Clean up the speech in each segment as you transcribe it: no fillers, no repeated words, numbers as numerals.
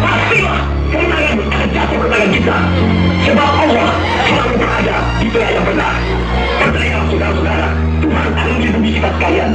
pastilah kemenangan terjatuh ke tangan kita. Sebab Allah selalu berada di pihak yang benar. Percayalah saudara-saudara, Tuhan akan melindungi kita sekalian.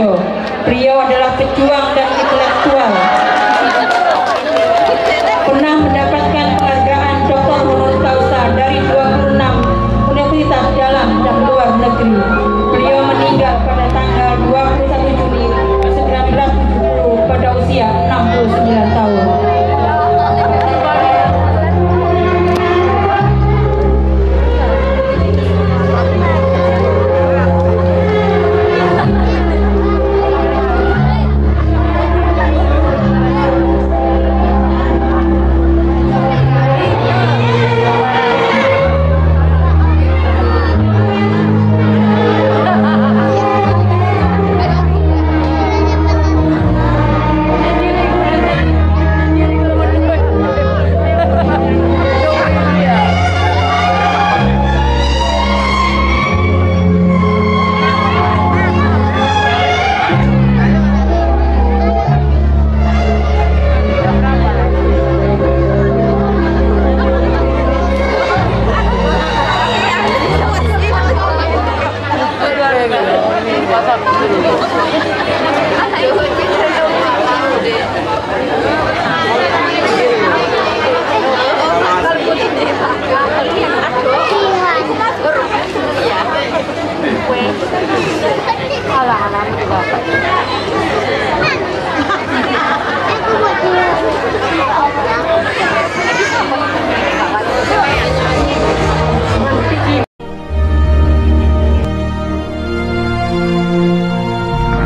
Soekarno. Beliau adalah pejuang dan intelektual. Pernah mendapatkan penghargaan Dr. Honoris Causa dari 26 universitas dalam dan luar negeri. Beliau meninggal pada tanggal 21 Juni 1970 pada usia 69 tahun.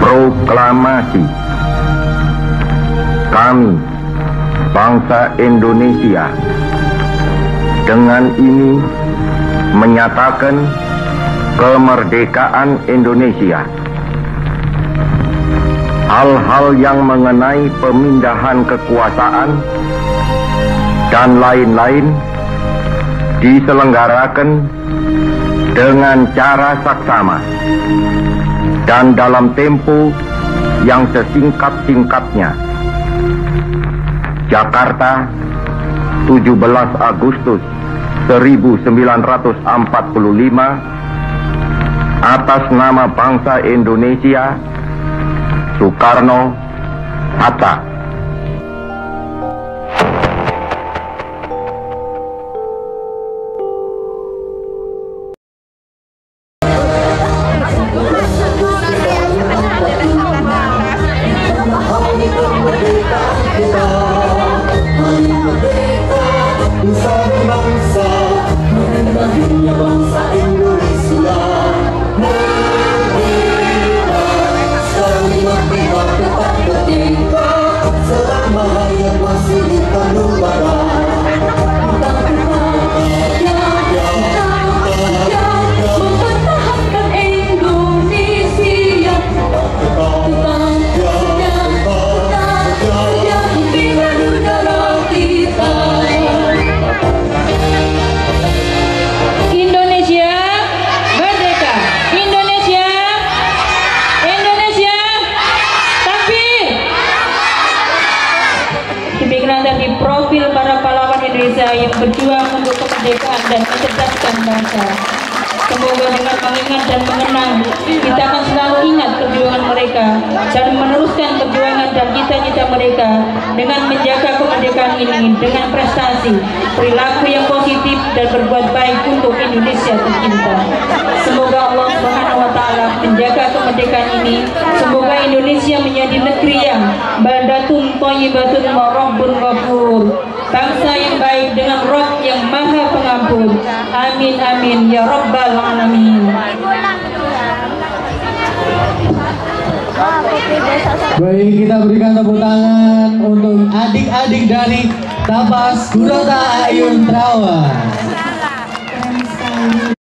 Proklamasi. Kami, bangsa Indonesia, dengan ini menyatakan kemerdekaan Indonesia. Hal-hal yang mengenai pemindahan kekuasaan dan lain-lain diselenggarakan dengan cara saksama dan dalam tempo yang sesingkat-singkatnya. Jakarta, 17 Agustus 1945, atas nama bangsa Indonesia, Soekarno-Hatta. Dan mencerdaskan bangsa. Semoga dengan mengingat dan mengenang, kita akan selalu ingat perjuangan mereka dan meneruskan perjuangan dan cita-cita mereka dengan menjaga kemerdekaan ini dengan prestasi, perilaku yang positif dan berbuat baik untuk Indonesia tercinta. Semoga Allah SWT menjaga kemerdekaan ini. Semoga Indonesia menjadi negeri yang baldatun thayyibatun wa rabbun ghafur. Bangsa yang baik dengan Rabb yang maha pengampun. Amin amin ya rabbal alamin. Baik, kita berikan tepuk tangan untuk adik-adik dari Tapas Gurota Ayun Trawat.